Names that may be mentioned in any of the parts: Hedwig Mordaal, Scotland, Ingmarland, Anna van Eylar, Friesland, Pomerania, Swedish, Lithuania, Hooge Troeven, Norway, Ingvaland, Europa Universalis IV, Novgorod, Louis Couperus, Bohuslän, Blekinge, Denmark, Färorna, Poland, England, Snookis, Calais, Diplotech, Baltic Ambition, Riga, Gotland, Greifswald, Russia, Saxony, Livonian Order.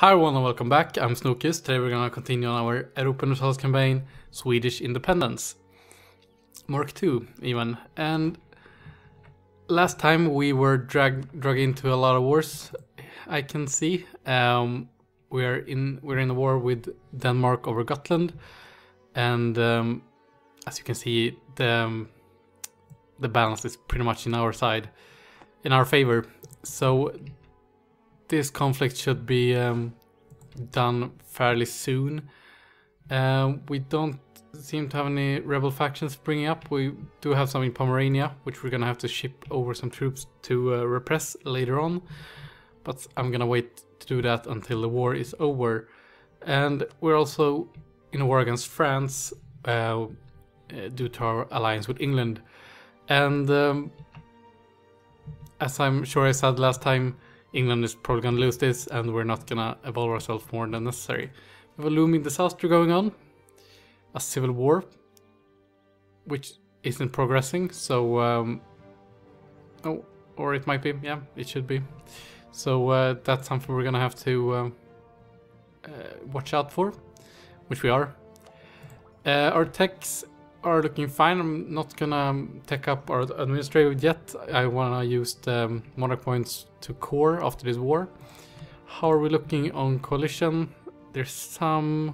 Hi everyone and welcome back, I'm Snookis. Today we're gonna continue on our Europa Universalis campaign, Swedish Independence. Mark 2, even. And last time we were dragged into a lot of wars, I can see. We're in a war with Denmark over Gotland. And as you can see, the balance is pretty much in our side, in our favor. So this conflict should be done fairly soon. We don't seem to have any rebel factions springing up. We do have some in Pomerania, which we're gonna have to ship over some troops to repress later on. But I'm gonna wait to do that until the war is over. And we're also in a war against France due to our alliance with England. And as I'm sure I said last time, England is probably going to lose this, and we're not going to evolve ourselves more than necessary. We have a looming disaster going on, a civil war, which isn't progressing, so... oh, or it might be, yeah, it should be. So that's something we're going to have to watch out for, which we are. Our techs are looking fine. I'm not gonna tech up our administrative yet. I wanna use the monarch points to core after this war. How are we looking on coalition? There's some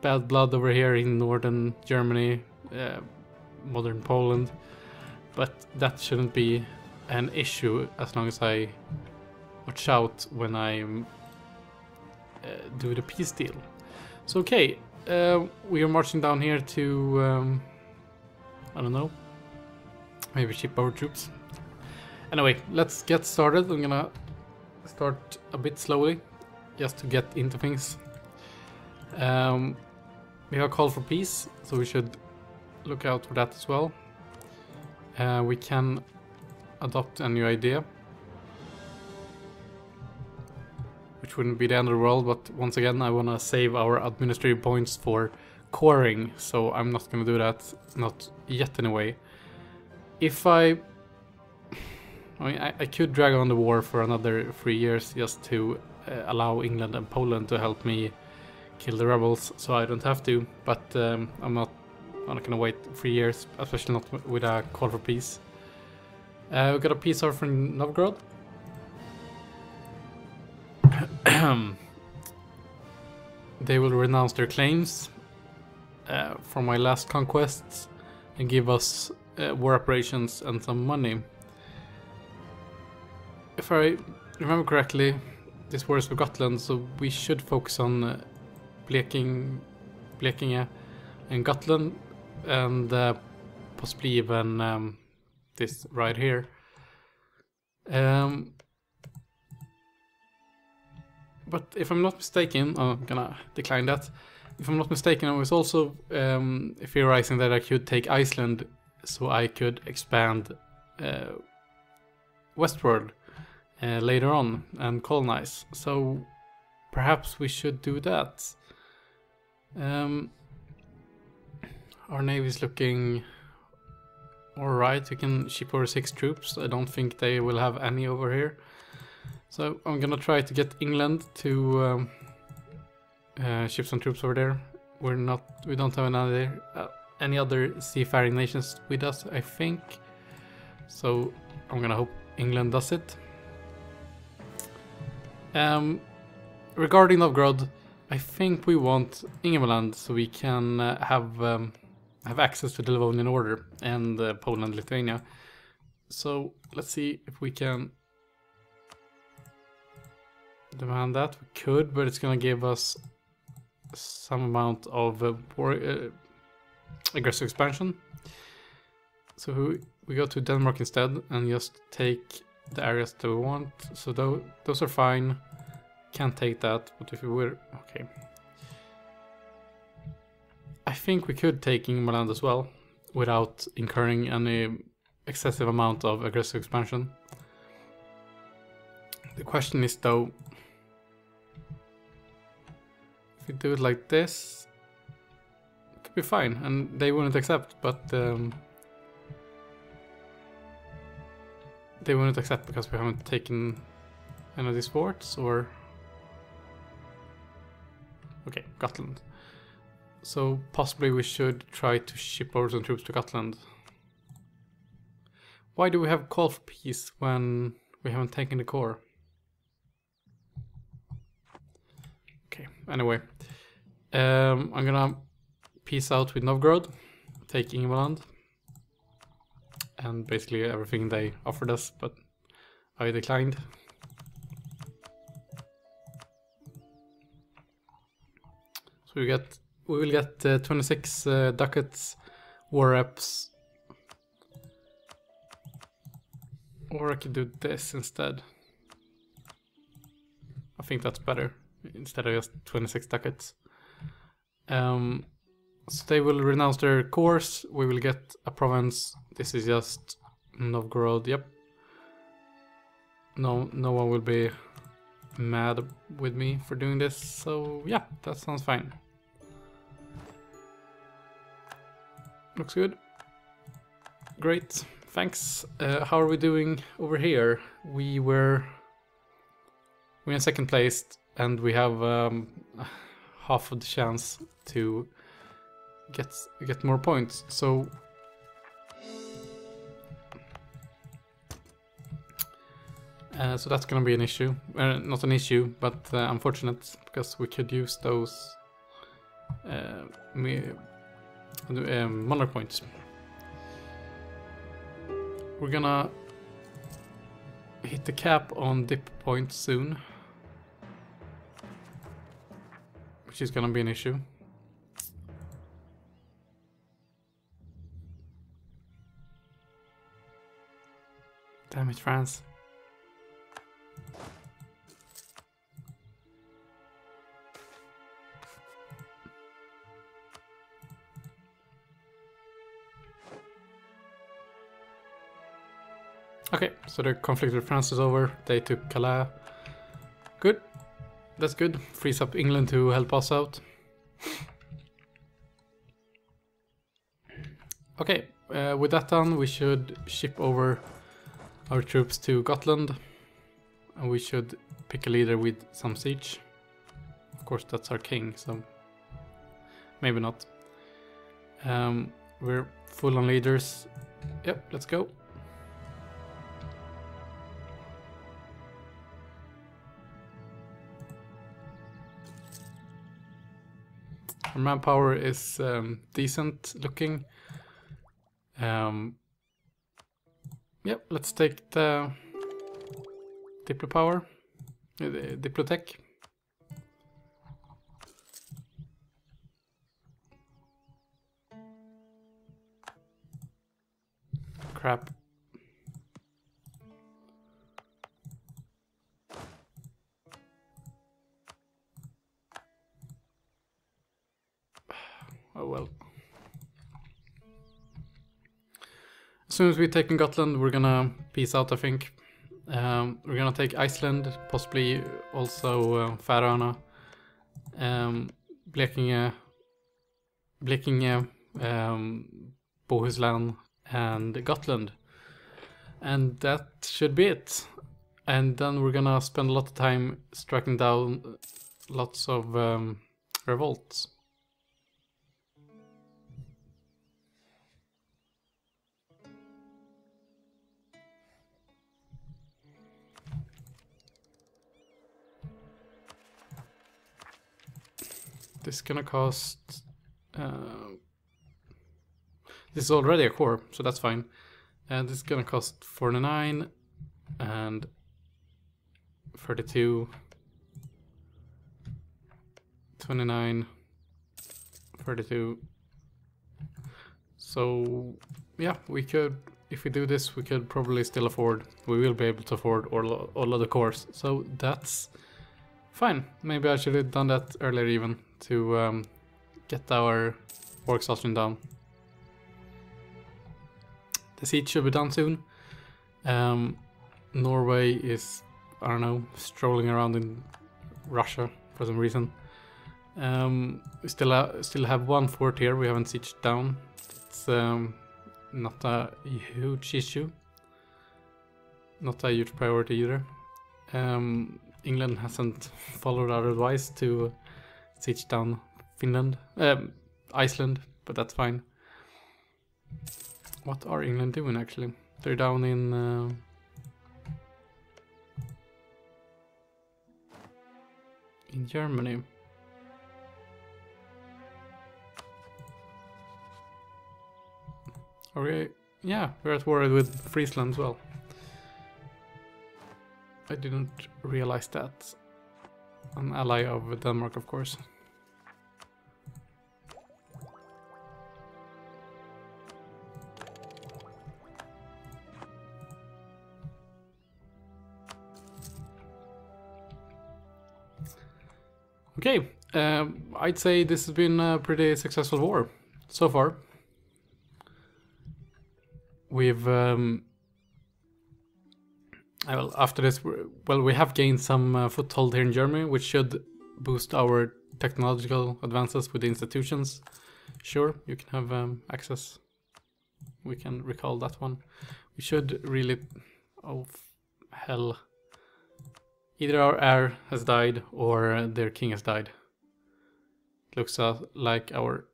bad blood over here in northern Germany, modern Poland, but that shouldn't be an issue as long as I watch out when I do the peace deal. So okay. We are marching down here to, I don't know, maybe ship our troops. Anyway, let's get started. I'm gonna start a bit slowly, just to get into things. We have a call for peace, so we should look out for that as well. We can adopt a new idea, which wouldn't be the end of the world, but once again I want to save our administrative points for coring, so I'm not going to do that, not yet anyway. If I mean, I could drag on the war for another 3 years just to allow England and Poland to help me kill the rebels, so I don't have to, but I'm not going to wait 3 years, especially not with a call for peace. We got a peace offer from Novgorod. They will renounce their claims from my last conquests and give us war operations and some money. If I remember correctly, this war is for Gotland, so we should focus on Blekinge and Gotland, and possibly even this right here. But if I'm not mistaken, I'm gonna decline that. If I'm not mistaken, I was also theorizing that I could take Iceland so I could expand westward later on and colonize. So perhaps we should do that. Our navy is looking alright. We can ship over 6 troops. I don't think they will have any over here. So I'm gonna try to get England to ship some troops over there. We don't have any other seafaring nations with us, I think. So I'm gonna hope England does it. Regarding Novgorod, I think we want Ingvaland so we can have access to the Livonian Order and Poland, Lithuania. So let's see if we can demand that. We could, but it's gonna give us some amount of aggressive expansion. So we go to Denmark instead and just take the areas that we want. So those are fine. Can't take that, but if we were... okay. I think we could take Ingmarland as well without incurring any excessive amount of aggressive expansion. The question is though, we do it like this, it could be fine, and they wouldn't accept, but they wouldn't accept because we haven't taken any of these forts, or Okay, Gotland. So possibly we should try to ship over some troops to Gotland. Why do we have call for peace when we haven't taken the core? Okay, anyway. I'm gonna peace out with Novgorod, take Ingvaland, and basically everything they offered us, but I declined. So we will get 26 ducats, war reps. Or I could do this instead. I think that's better, instead of just 26 ducats. So they will renounce their course, we will get a province. This is just Novgorod, yep. No one will be mad with me for doing this, so yeah, that sounds fine. Looks good. Great, thanks. How are we doing over here? We're in second place, and we have half of the chance to get more points. So so that's gonna be an issue, not an issue, but unfortunate, because we could use those monarch points. We're gonna hit the cap on dip points soon, which is gonna be an issue. Damn it, France. Okay, so the conflict with France is over. They took Calais. Good. That's good. Frees up England to help us out. Okay, with that done, we should ship over our troops to Gotland, and we should pick a leader with some siege. Of course, that's our king, so maybe not. We're full on leaders. Yep, let's go. Our manpower is decent looking. Yep, let's take the Diplotech. Crap. Oh well. As soon as we take in Gotland, we're gonna peace out, I think. We're gonna take Iceland, possibly also Färorna, Blekinge, Bohuslän, and Gotland. And that should be it. And then we're gonna spend a lot of time striking down lots of revolts. This is gonna cost... this is already a core, so that's fine. And this is gonna cost 49 and 32, 29, 32. So yeah, we could, if we do this, we could probably still afford, we will be able to afford all of the cores. So that's fine. Maybe I should have done that earlier even, to get our war exhaustion down. The siege should be done soon. Norway is, I don't know, strolling around in Russia for some reason. We still have one fort here, we haven't sieged down. It's not a huge issue. Not a huge priority either. England hasn't followed our advice to siege down Finland, Iceland, but that's fine. What are England doing actually? They're down in... in Germany. Okay, yeah, we're at war with Friesland as well. I didn't realize that. An ally of Denmark, of course. Okay, I'd say this has been a pretty successful war so far. We've, well, after this, well, we have gained some foothold here in Germany, which should boost our technological advances with the institutions. Sure, you can have access. We can recall that one. We should really, oh hell. Either our heir has died or their king has died. It looks like our...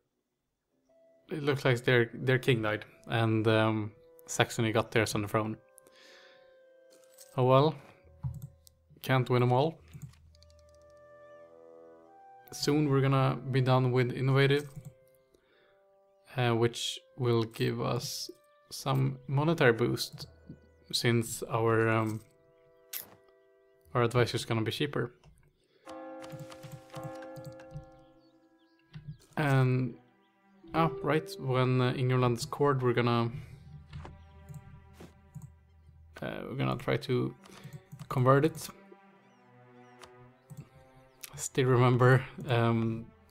It looks like their king died and Saxony got theirs on the throne. Oh well. Can't win them all. Soon we're gonna be done with innovative. Which will give us some monetary boost since our advisor is going to be cheaper. And... Ah, right, when Ingmarland is cored, we're gonna try to convert it. Still remember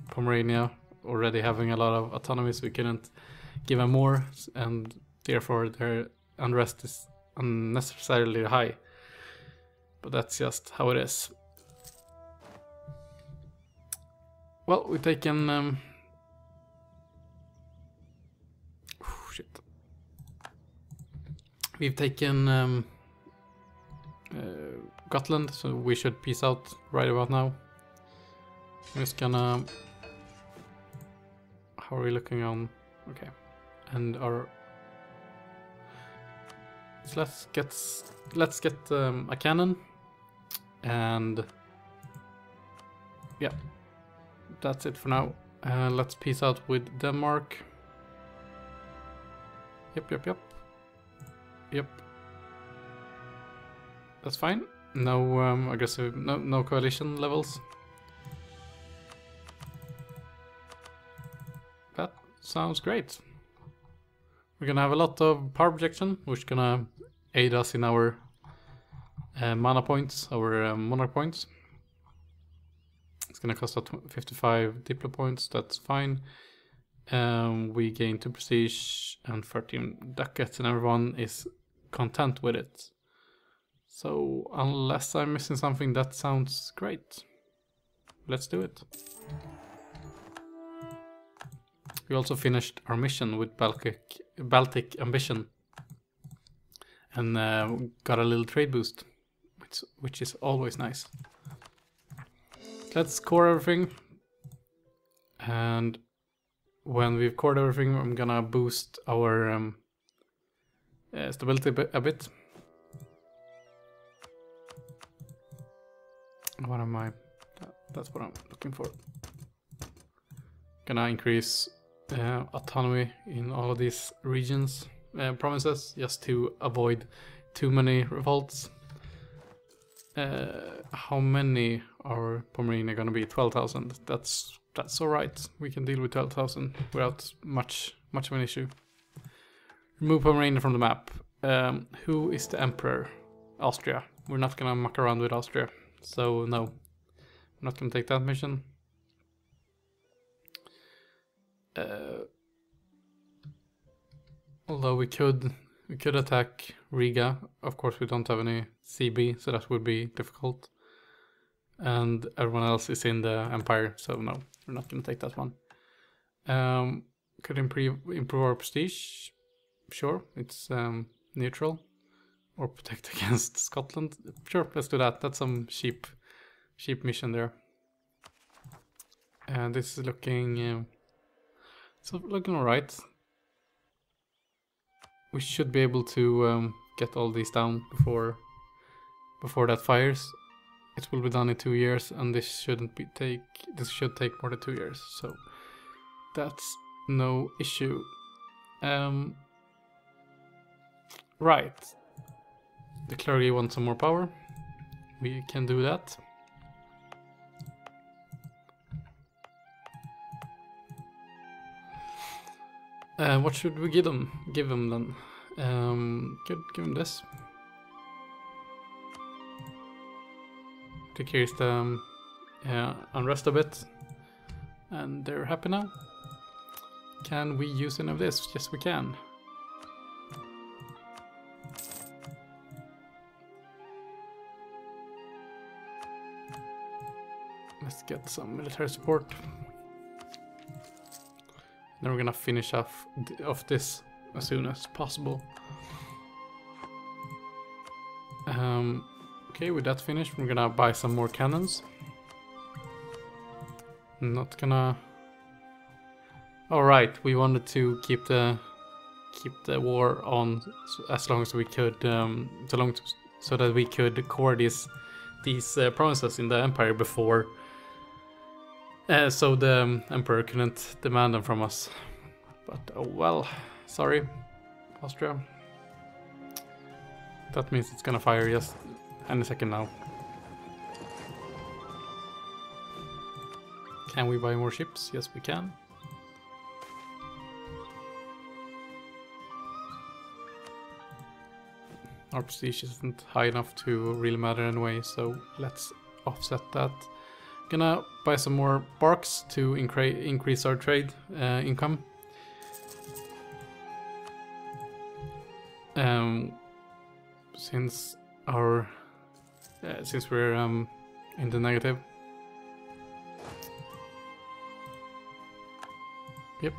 Pomerania already having a lot of autonomy, so we couldn't give them more, and therefore their unrest is unnecessarily high. But that's just how it is. Well, we've taken... shit. We've taken Gotland, so we should peace out right about now. I'm just gonna... How are we looking on? Okay. And our... So let's get a cannon. And yeah, that's it for now. Let's peace out with Denmark. Yep. That's fine. No aggressive, no coalition levels. That sounds great. We're gonna have a lot of power projection, which is gonna aid us in our mana points, our monarch points. It's gonna cost us 55 diplo points, that's fine. We gain 2 prestige and 13 ducats, and everyone is content with it. So, unless I'm missing something, that sounds great. Let's do it. We also finished our mission with Baltic Ambition. And got a little trade boost, which is always nice. Let's core everything. And when we've cored everything, I'm gonna boost our stability a bit. What am I? That's what I'm looking for. Gonna increase autonomy in all of these regions. Promises, just to avoid too many revolts. How many are Pomerania going to be? 12,000. That's all right. We can deal with 12,000 without much of an issue. Remove Pomerania from the map. Who is the emperor? Austria. We're not going to muck around with Austria, so no, I'm not going to take that mission. Although we could attack Riga. Of course we don't have any CB, so that would be difficult. And everyone else is in the Empire, so no, we're not going to take that one. Could improve our prestige. Sure, it's neutral. Or protect against Scotland. Sure, let's do that. That's some cheap mission there. This is looking looking all right. We should be able to get all these down before that fires. It will be done in 2 years, and this should take more than 2 years, so that's no issue. Right. The clergy want some more power. We can do that. What should we give them? Then could give them this. Decrease the unrest a bit, and they're happy now. Can we use any of this? Yes, we can. Let's get some military support. Then we're gonna finish off this as soon as possible. Okay, with that finished, we're gonna buy some more cannons. Not gonna. All right, we wanted to keep the war on as long as we could, so that we could core these provinces in the empire before. So the emperor couldn't demand them from us, but oh well, sorry, Austria. That means it's gonna fire just any second now. Can we buy more ships? Yes, we can. Our prestige isn't high enough to really matter anyway, so let's offset that. Gonna buy some more barks to increase our trade income. Since we're in the negative. Yep.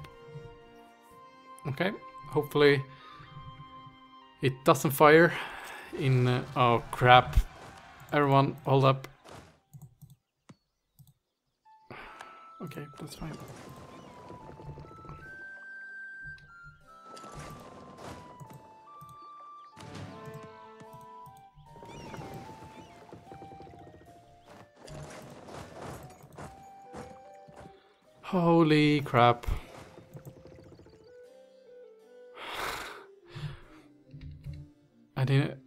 Okay. Hopefully it doesn't fire. In oh crap! Everyone, hold up. Okay, that's fine. Holy crap. I didn't...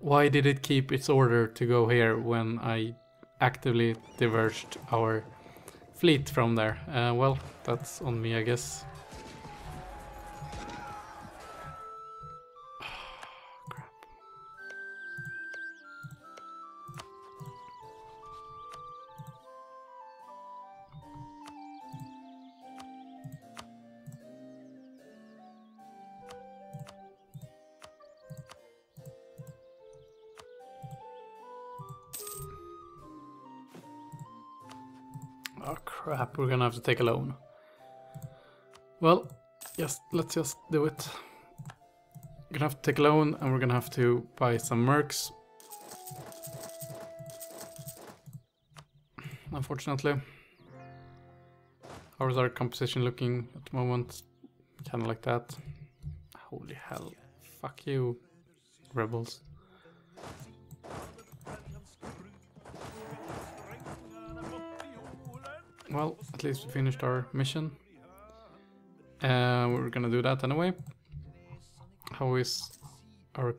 Why did it keep its order to go here when I actively diverged our fleet from there? Well, that's on me, I guess. Crap. Oh crap, we're gonna have to take a loan. Well, yes, let's just do it. We're gonna have to take a loan, and we're gonna have to buy some mercs. Unfortunately. How is our composition looking at the moment? Kinda like that. Holy hell. Fuck you, rebels. Well, at least we finished our mission. We're gonna do that anyway. How is our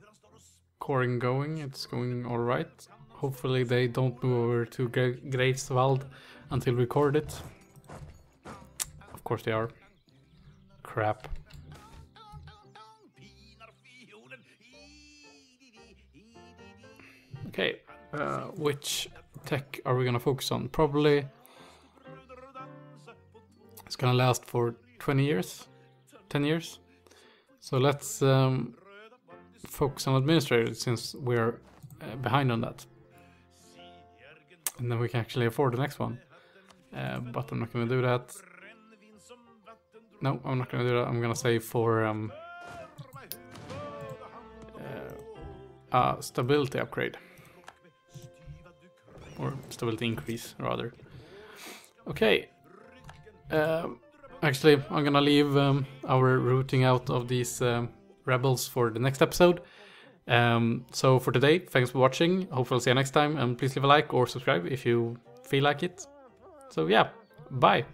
coring going? It's going alright. Hopefully they don't move over to Greifswald until we cord it. Of course they are. Crap. Okay, which tech are we gonna focus on? Probably... It's gonna last for 20 years, 10 years. So let's focus on administrators, since we're behind on that. And then we can actually afford the next one. But I'm not gonna do that. No, I'm not gonna do that. I'm gonna save for a stability upgrade. Or stability increase, rather. Okay. Actually, I'm gonna leave our routing out of these rebels for the next episode. So for today, thanks for watching. Hopefully I'll see you next time, and please leave a like or subscribe if you feel like it. So yeah, bye!